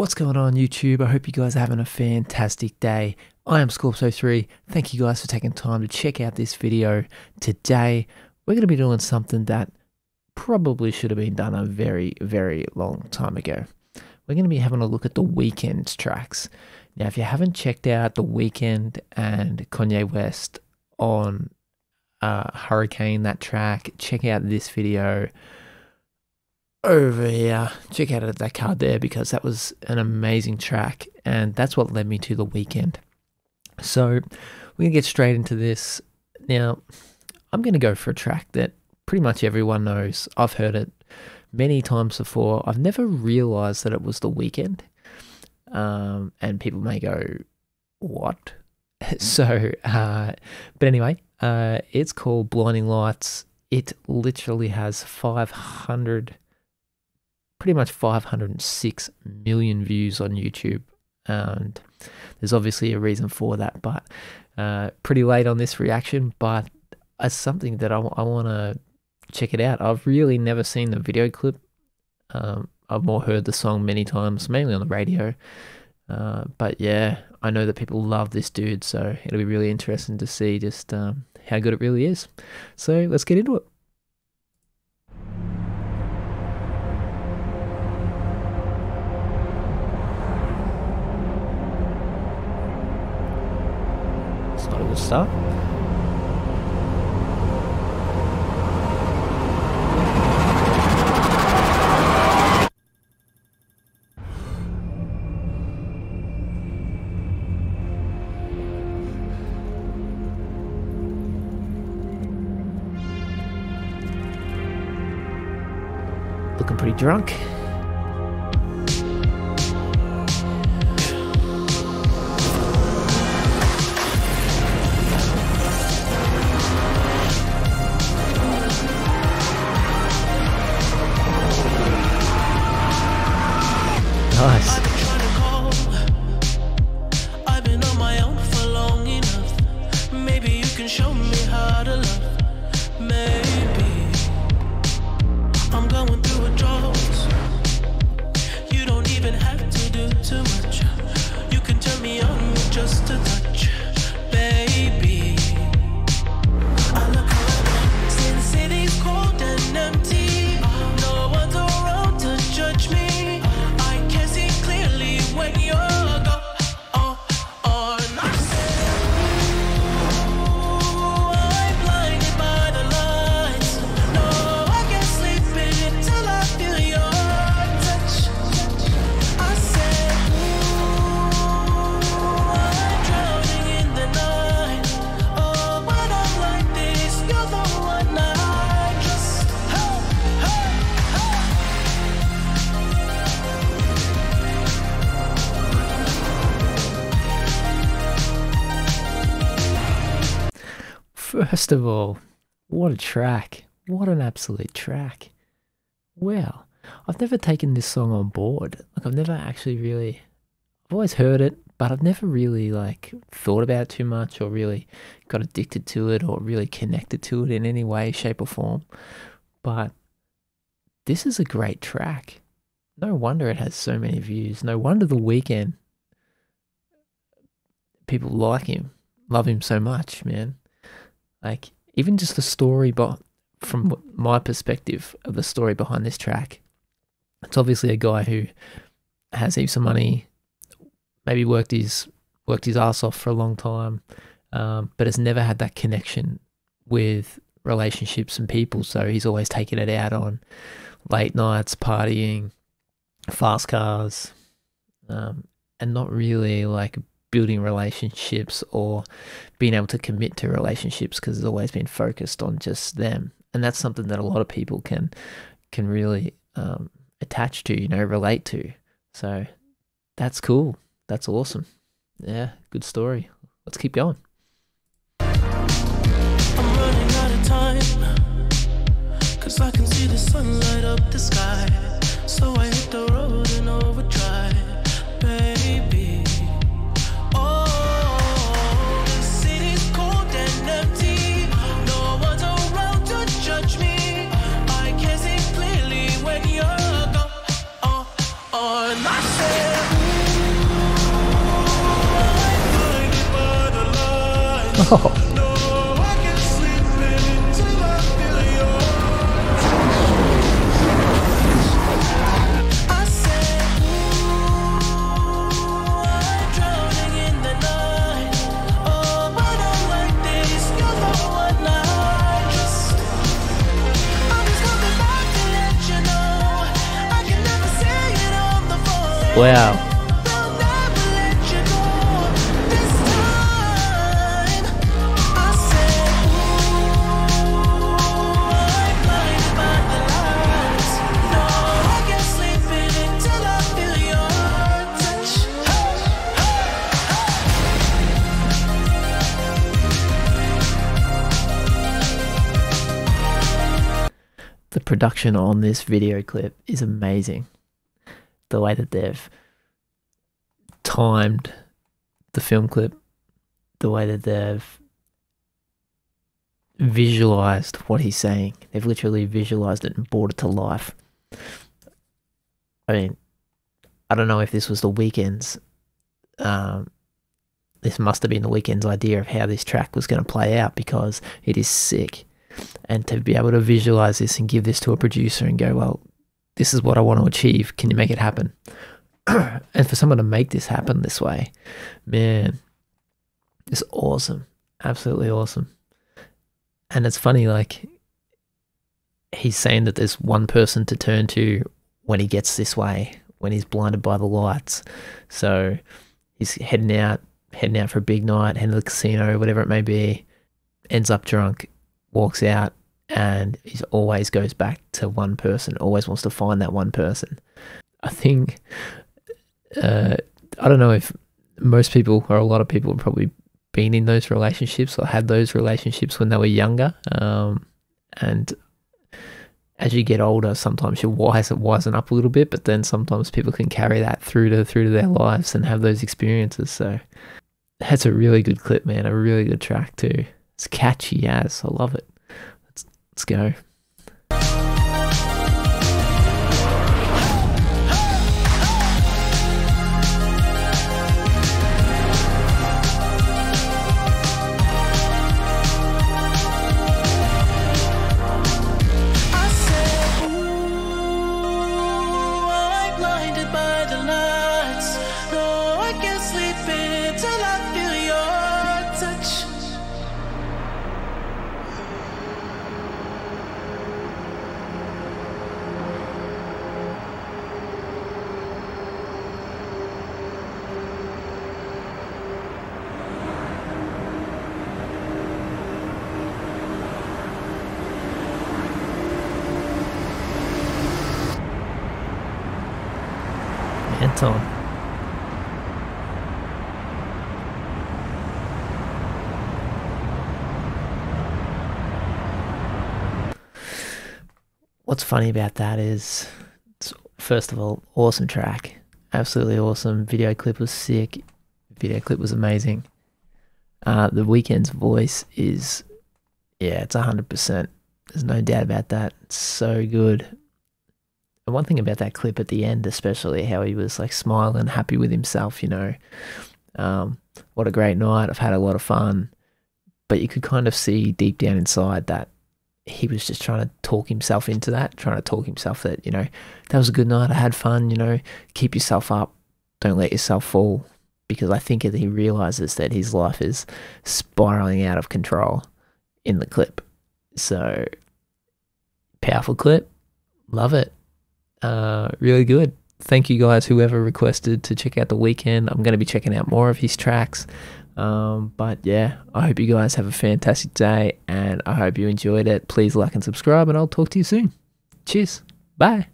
What's going on YouTube? I hope you guys are having a fantastic day. I am Scorps03. Thank you guys for taking time to check out this video. Today, we're going to be doing something that probably should have been done a very, very long time ago. We're going to be having a look at The Weeknd's tracks. Now, if you haven't checked out The Weeknd and Kanye West on Hurricane, that track, check out this video over here. Check out that card there, because that was an amazing track, and that's what led me to The Weeknd. So we're gonna get straight into this. Now I'm gonna go for a track that pretty much everyone knows. I've heard it many times before. I've never realized that it was The Weeknd, and people may go, what? So but anyway, it's called Blinding Lights. It literally has 506 million views on YouTube, and there's obviously a reason for that, but pretty late on this reaction, but it's something that I want to check it out. I've really never seen the video clip. I've more heard the song many times, mainly on the radio, but yeah, I know that people love this dude, so it'll be really interesting to see just how good it really is. So let's get into it. It's not a good start. Looking pretty drunk. Nice. I've been on my own for long enough. Maybe you can show me how to love. Maybe I'm going through a drought. You don't even have to do too much. You can turn me on with just a touch, baby. I look around, see the city's cold and empty. No one's around to judge me. First of all, what a track. What an absolute track. Wow. I've never taken this song on board. Like, I've never actually really... I've always heard it, but I've never really, like, thought about it too much, or really got addicted to it, or really connected to it in any way, shape, or form. But this is a great track. No wonder it has so many views. No wonder The Weeknd, people like him, love him so much, man. Like, even just the story, but from my perspective of the story behind this track, it's obviously a guy who has heaps of money, maybe worked his ass off for a long time, but has never had that connection with relationships and people. So he's always taken it out on late nights, partying, fast cars, and not really, like, building relationships or being able to commit to relationships, because it's always been focused on just them. And that's something that a lot of people can really attach to, you know, relate to. So that's cool. That's awesome. Yeah, good story. Let's keep going. I'm running out of time, because I can see the sun light up the sky. So I hit the road and overdrive, baby. Myself. Oh. Wow. The production on this video clip is amazing. The way that they've timed the film clip, the way that they've visualized what he's saying. They've literally visualized it and brought it to life. I mean, I don't know if this was The Weeknd's, this must have been The Weeknd's idea of how this track was going to play out, because it is sick. And to be able to visualize this and give this to a producer and go, well, this is what I want to achieve. Can you make it happen? And for someone to make this happen this way, man, it's awesome. Absolutely awesome. And it's funny, like, he's saying that there's one person to turn to when he gets this way, when he's blinded by the lights. So he's heading out for a big night, heading to the casino, whatever it may be, ends up drunk, walks out, and he always goes back to one person, always wants to find that one person. I think, I don't know if most people or a lot of people have probably been in those relationships or had those relationships when they were younger. And as you get older, sometimes you're wisen up a little bit, but then sometimes people can carry that through to their lives and have those experiences. So that's a really good clip, man, a really good track too. It's catchy as, I love it. Let's go. Anton. What's funny about that is, it's, first of all, awesome track, absolutely awesome. Video clip was sick. Video clip was amazing. The Weeknd's voice is, yeah, it's 100%. There's no doubt about that. It's so good. And one thing about that clip at the end, especially, how he was like smiling, happy with himself, you know, what a great night, I've had a lot of fun. But you could kind of see deep down inside that he was just trying to talk himself into that, trying to talk himself that, you know, that was a good night, I had fun, you know, keep yourself up, don't let yourself fall. Because I think that he realizes that his life is spiraling out of control in the clip. So, powerful clip, love it. Really good. Thank you guys, whoever requested to check out The Weeknd. I'm going to be checking out more of his tracks. But yeah, I hope you guys have a fantastic day, and I hope you enjoyed it. Please like and subscribe, and I'll talk to you soon. Cheers. Bye.